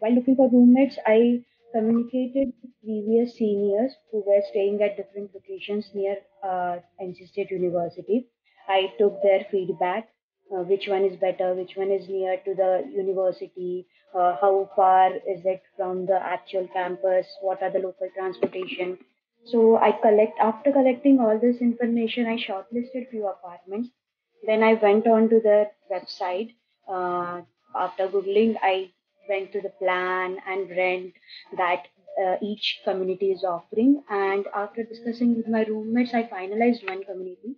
While looking for roommates, I communicated with previous seniors who were staying at different locations near NC State University. I took their feedback, which one is better, which one is near to the university, how far is it from the actual campus, what are the local transportation. So after collecting all this information, I shortlisted few apartments. Then I went on to their website. After Googling, I went to the plan and rent that each community is offering. And after discussing with my roommates, I finalized one community.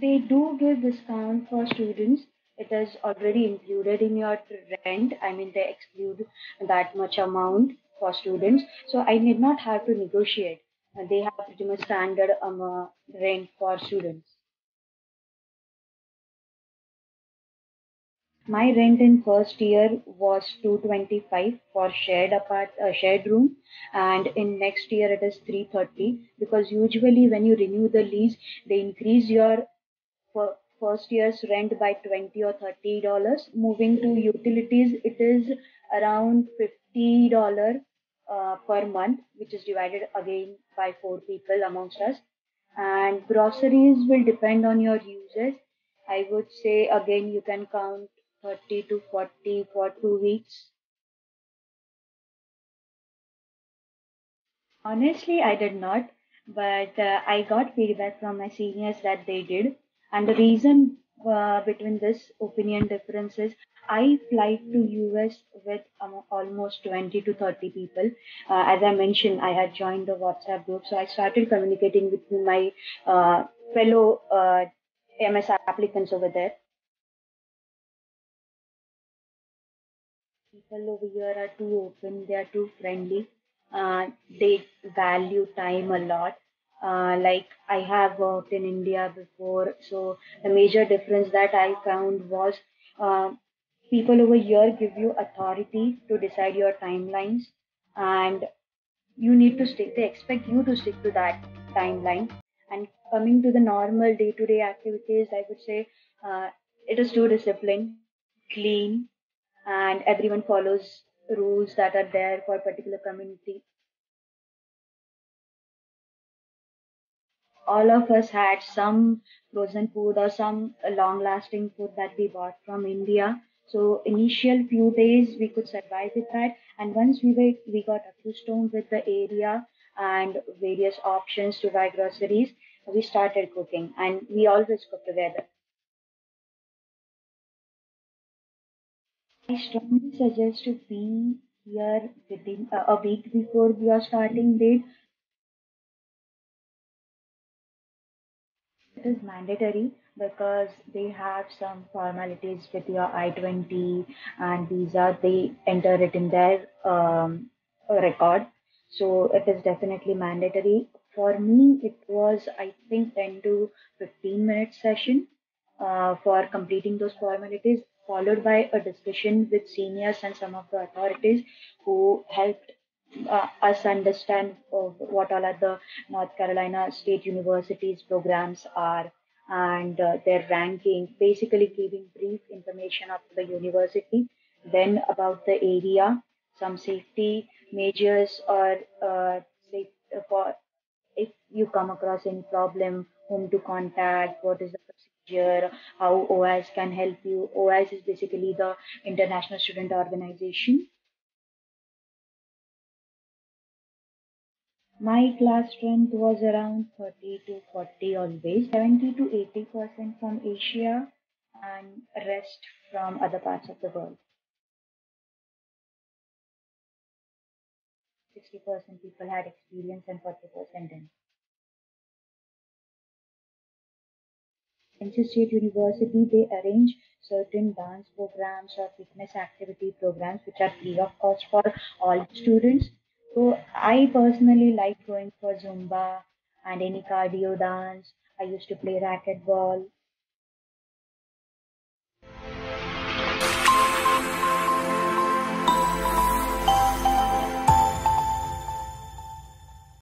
They do give discount for students. It is already included in your rent. I mean, they exclude that much amount for students. So I did not have to negotiate. They have pretty much standard rent for students. My rent in first year was $225 for shared room, and in next year it is $330, because usually when you renew the lease, they increase your first year's rent by $20 or $30. Moving to utilities, it is around $50 per month, which is divided again by 4 people amongst us. And groceries will depend on your usage. I would say again you can count 30 to 40 for 2 weeks. Honestly, I did not, but I got feedback from my seniors that they did. And the reason between this opinion difference is I flied to US with almost 20 to 30 people. As I mentioned, I had joined the WhatsApp group, so I started communicating with my fellow MSR applicants over there. People over here are too open, they are too friendly, they value time a lot. Like I have worked in India before, so the major difference that I found was people over here give you authority to decide your timelines, and you need to stick, they expect you to stick to that timeline. And coming to the normal day-to-day activities, I would say it is too disciplined, clean, and everyone follows rules that are there for a particular community. All of us had some frozen food or some long-lasting food that we bought from India. So initial few days we could survive with that. And once we got accustomed with the area and various options to buy groceries, we started cooking, and we always cook together. I strongly suggest to be here within a week before your starting date. It is mandatory because they have some formalities with your I-20 and visa. They enter it in their record. So it is definitely mandatory. For me, it was, I think, 10 to 15 minute session for completing those formalities, followed by a discussion with seniors and some of the authorities who helped us understand what all are the North Carolina State University's programs are, and their ranking, basically giving brief information of the university, then about the area, some safety measures, or for if you come across any problem, whom to contact, what is the procedure, how OIS can help you. OIS is basically the International Student Organization. My class strength was around 30 to 40 always, 70 to 80% from Asia and rest from other parts of the world. 60% people had experience and 40% didn't. NC State University, they arrange certain dance programs or fitness activity programs which are free of cost for all students. So I personally like going for Zumba and any cardio dance. I used to play racquetball.